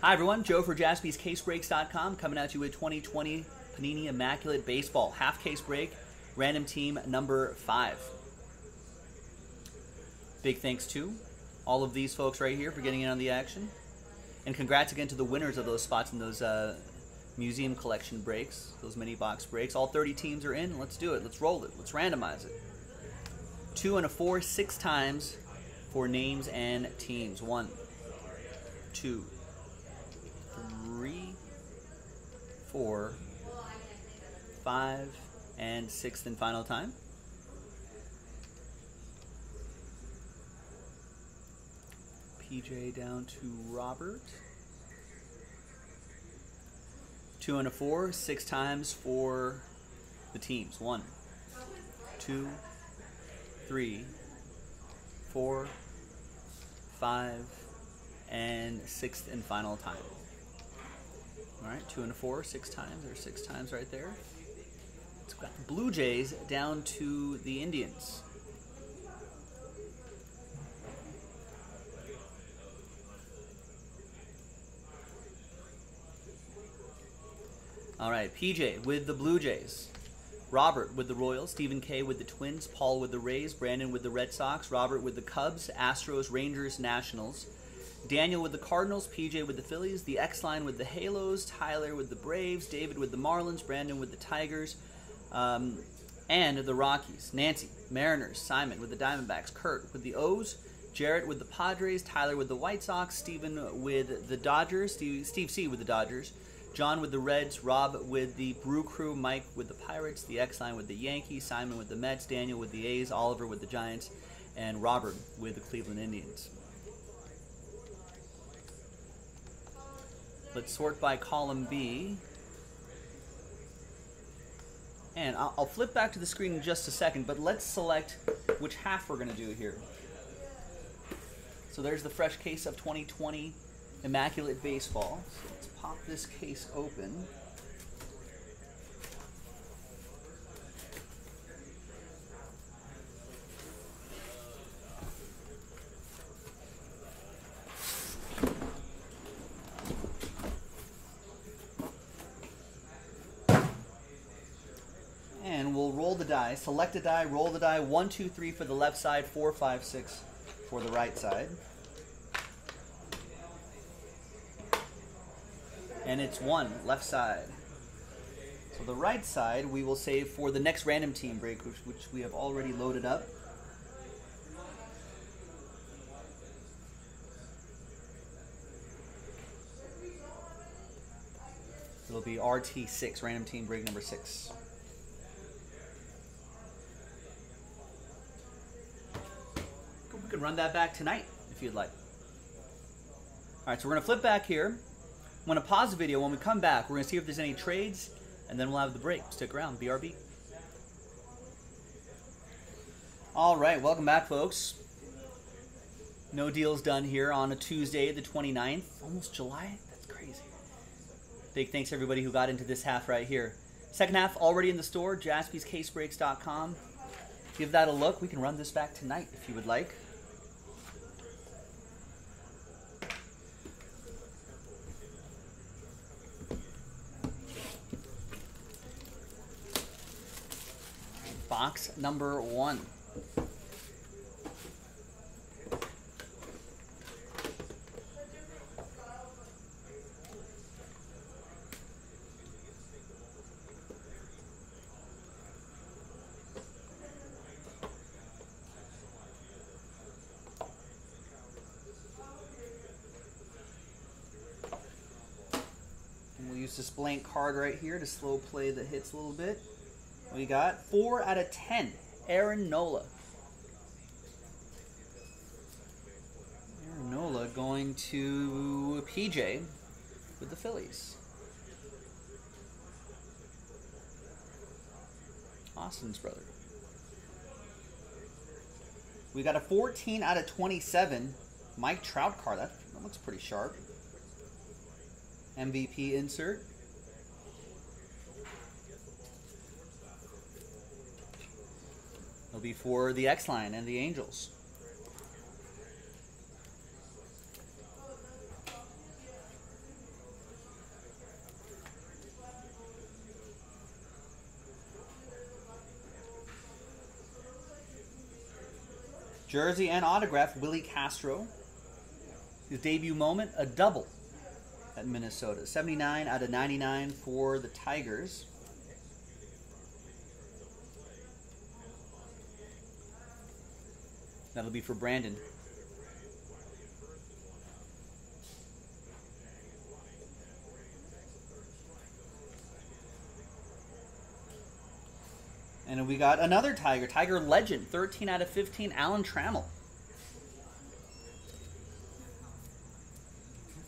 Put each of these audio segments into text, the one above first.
Hi everyone, Joe for JaspysCaseBreaks.com coming at you with 2020 Panini Immaculate Baseball half case break, random team number 5. Big thanks to all of these folks right here for getting in on the action, and congrats again to the winners of those spots in those museum collection breaks, those mini box breaks. All 30 teams are in. Let's do it. Let's roll it. Let's randomize it. 2 and a 4, 6 times for names and teams. 1, 2, 3, 4, 5, and 6th and final time. PJ down to Robert. 2 and a 4, 6 times for the teams. 1, 2, 3, 4, 5, and 6th and final time. All right, 2 and a 4, 6 times. There's 6 times right there. It's got the Blue Jays down to the Indians. 2. All right, PJ with the Blue Jays, Robert with the Royals, Stephen K with the Twins, Paul with the Rays, Brandon with the Red Sox, Robert with the Cubs, Astros, Rangers, Nationals, Daniel with the Cardinals, PJ with the Phillies, the X-Line with the Halos, Tyler with the Braves, David with the Marlins, Brandon with the Tigers, and the Rockies, Nancy, Mariners, Simon with the Diamondbacks, Kurt with the O's, Jarrett with the Padres, Tyler with the White Sox, Stephen with the Dodgers, Steve C with the Dodgers, John with the Reds, Rob with the Brew Crew, Mike with the Pirates, the X-Line with the Yankees, Simon with the Mets, Daniel with the A's, Oliver with the Giants, and Robert with the Cleveland Indians. Let's sort by column B. And I'll flip back to the screen in just a second, but let's select which half we're going to do here. So there's the fresh case of 2020 Immaculate Baseball. So let's pop this case open. And we'll roll the die, select a die, roll the die, 1, 2, 3 for the left side, 4, 5, 6 for the right side. And it's 1, left side. So the right side we will save for the next random team break, which we have already loaded up. It'll be RT6, random team break number 6. We can run that back tonight if you'd like. All right, so we're gonna flip back here. I'm going to pause the video. When we come back, we're going to see if there's any trades, and then we'll have the break. Stick around. BRB. All right. Welcome back, folks. No deals done here on a Tuesday, the 29th. Almost July? That's crazy. Big thanks to everybody who got into this half right here. Second half already in the store, JaspysCaseBreaks.com. Give that a look. We can run this back tonight if you would like. Box number 1. And we'll use this blank card right here to slow play the hits a little bit. We got 4 out of 10. Aaron Nola. Aaron Nola going to PJ with the Phillies. Austin's brother. We got a 14 out of 27. Mike Trout card. That looks pretty sharp. MVP insert. It'll be for the X-Line and the Angels. Jersey and autograph, Willie Castro. His debut moment, a double at Minnesota. 79 out of 99 for the Tigers. That'll be for Brandon. And we got another Tiger. Tiger legend. 13 out of 15. Alan Trammell. Are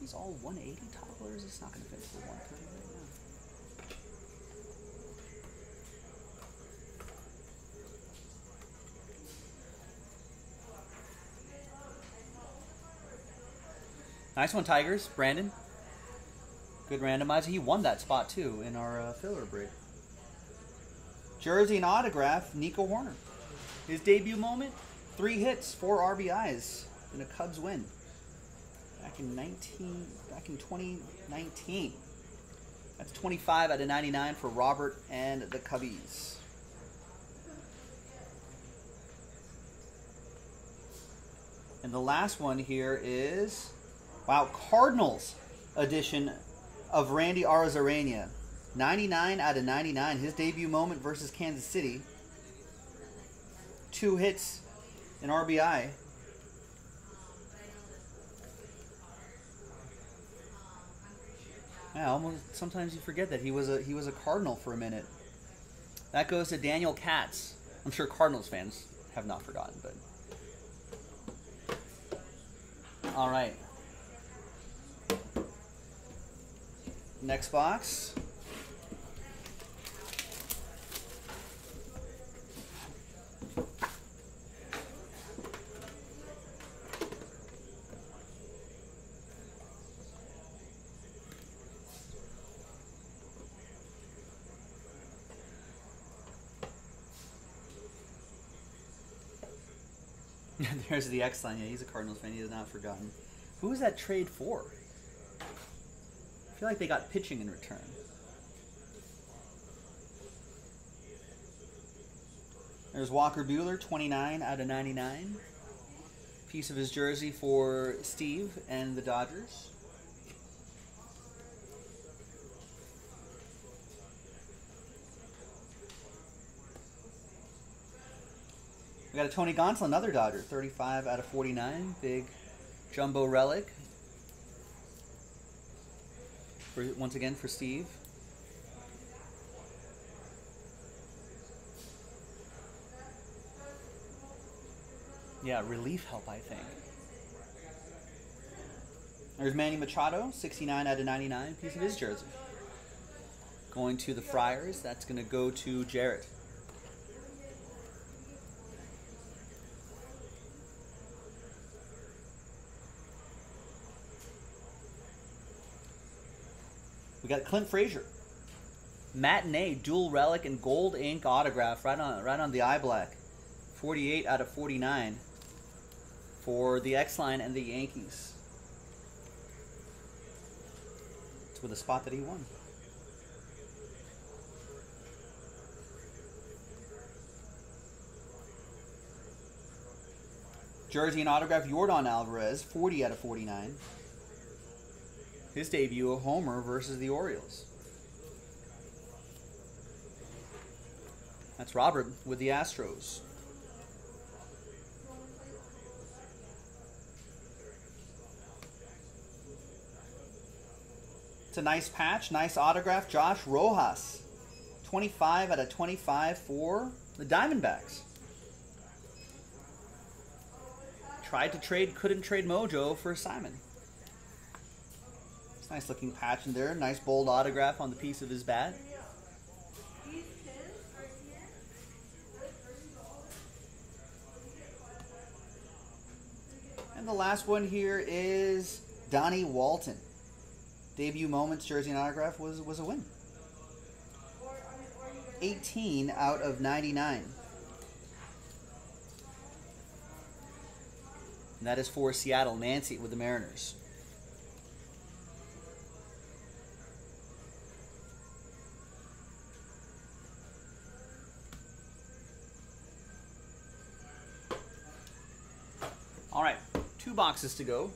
these all 180 topplers? It's not going to fit for 130 right now. Nice one, Tigers. Brandon. Good randomizer. He won that spot, too, in our filler break. Jersey and autograph, Nico Horner. His debut moment, 3 hits, 4 RBIs, in a Cubs win. Back in 2019. That's 25 out of 99 for Robert and the Cubbies. And the last one here is, wow, Cardinals edition of Randy Arozarena. 99 out of 99. His debut moment versus Kansas City. 2 hits, an RBI. Yeah, almost. Sometimes you forget that he was a Cardinal for a minute. That goes to Daniel Katz. I'm sure Cardinals fans have not forgotten, but all right. Next box. There's the X line. Yeah, he's a Cardinals fan. He has not forgotten. Who was that trade for? I feel like they got pitching in return. There's Walker Buehler, 29 out of 99. Piece of his jersey for Steve and the Dodgers. We got a Tony Gonsolin, another Dodger, 35 out of 49, big jumbo relic. For, once again, for Steve. Yeah, relief help, I think. There's Manny Machado, 69 out of 99, piece of his jersey. Going to the Friars, that's going to go to Jarrett. We got Clint Frazier, matinee dual relic and gold ink autograph right on the eye black, 48 out of 49 for the X line and the Yankees. It's with a spot that he won. Jersey and autograph, Yordan Alvarez, 40 out of 49. His debut, a homer versus the Orioles. That's Robert with the Astros. It's a nice patch, nice autograph. Josh Rojas, 25 out of 25 for the Diamondbacks. Tried to trade, couldn't trade Mojo for Simon. Nice looking patch in there. Nice bold autograph on the piece of his bat. And the last one here is Donnie Walton. Debut moments, jersey and autograph was a win. 18 out of 99. And that is for Seattle. Nancy with the Mariners. All right, two boxes to go.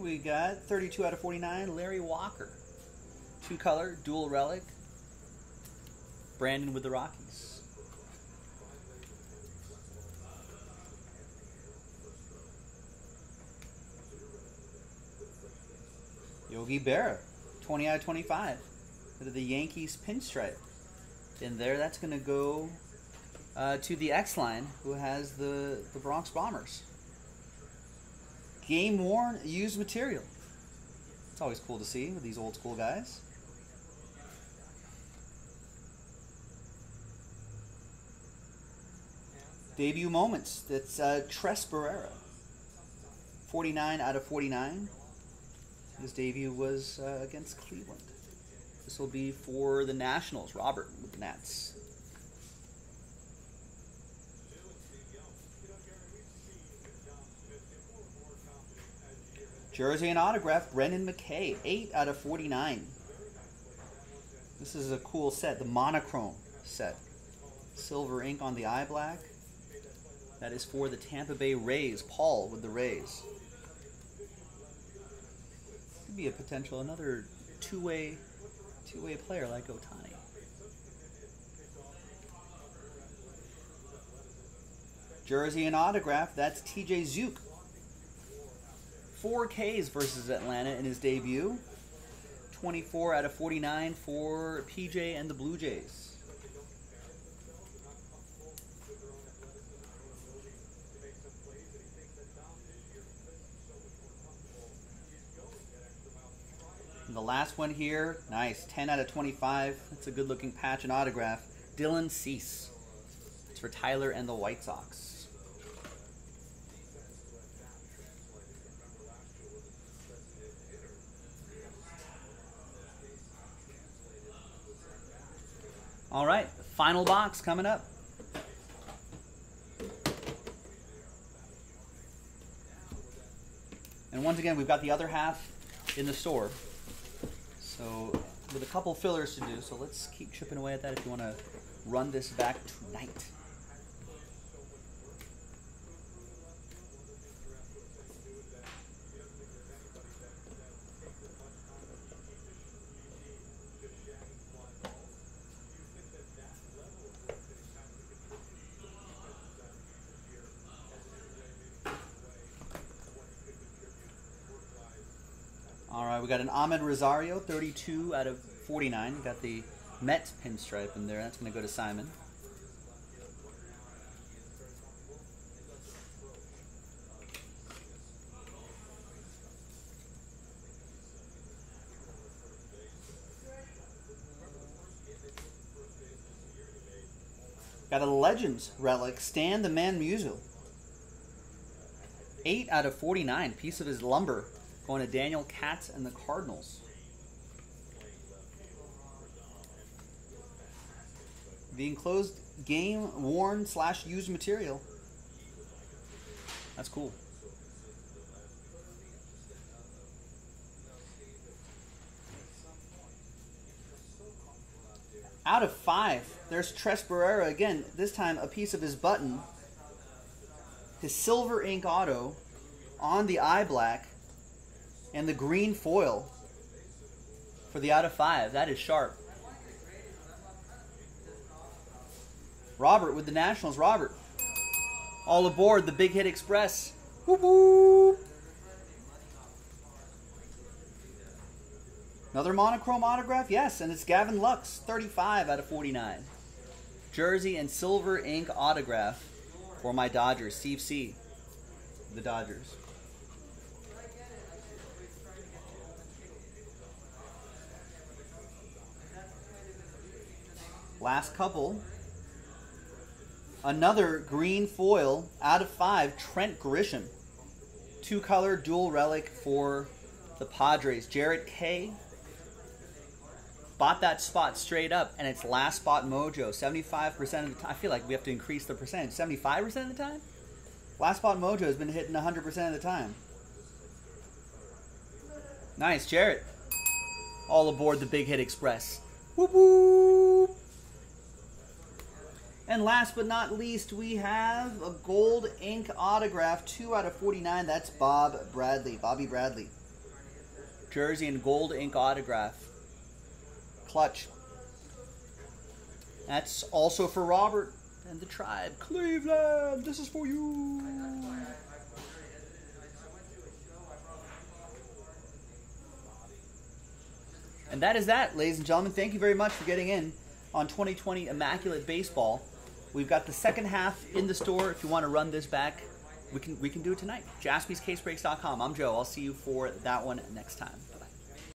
We got 32 out of 49, Larry Walker. Two color, dual relic. Brandon with the Rockies. Yogi Berra, 20 out of 25. The Yankees pinstripe. In there, that's going to go to the X-Line, who has the Bronx Bombers. Game-worn, used material. It's always cool to see with these old-school guys. Debut moments. That's Tres Barrera. 49 out of 49. His debut was against Cleveland. This will be for the Nationals. Robert with the Nats. Jersey and autograph, Brennan McKay, 8 out of 49. This is a cool set, the monochrome set. Silver ink on the eye black. That is for the Tampa Bay Rays, Paul with the Rays. Could be a potential, another two-way player like Ohtani. Jersey and autograph, that's TJ Zuke. 4 Ks versus Atlanta in his debut. 24 out of 49 for PJ and the Blue Jays. And the last one here, nice, 10 out of 25. That's a good-looking patch and autograph. Dylan Cease. It's for Tyler and the White Sox. All right, final box coming up. And once again, we've got the other half in the store. So, with a couple fillers to do, so let's keep chipping away at that if you want to run this back tonight. We got an Ahmed Rosario, 32 out of 49. We got the Mets pinstripe in there. That's going to go to Simon. Got a Legends relic, Stan the Man Musial. 8 out of 49, piece of his lumber. Going to Daniel Katz and the Cardinals. The enclosed game worn / used material. That's cool. Out of 5, there's Tres Barrera again. This time a piece of his button. His silver ink auto on the eye black. And the green foil for the out of 5. That is sharp. Robert with the Nationals. Robert. All aboard the Big Hit Express. Whoop, whoop. Another monochrome autograph? Yes, and it's Gavin Lux. 35 out of 49. Jersey and silver ink autograph for my Dodgers. Steve C. The Dodgers. Last couple. Another green foil out of 5, Trent Grisham. Two-color dual relic for the Padres. Jarrett K. bought that spot straight up, and it's last spot mojo. 75% of the time. I feel like we have to increase the percentage. 75% of the time? Last spot mojo has been hitting 100% of the time. Nice, Jarrett. All aboard the Big Hit Express. Whoop, whoop. And last but not least, we have a gold ink autograph, 2 out of 49. That's Bob Bradley, Bobby Bradley. Jersey and gold ink autograph. Clutch. That's also for Robert and the tribe. Cleveland, this is for you. And that is that, ladies and gentlemen. Thank you very much for getting in on 2020 Immaculate Baseball. We've got the second half in the store. If you want to run this back, we can do it tonight. JaspysCaseBreaks.com. I'm Joe. I'll see you for that one next time.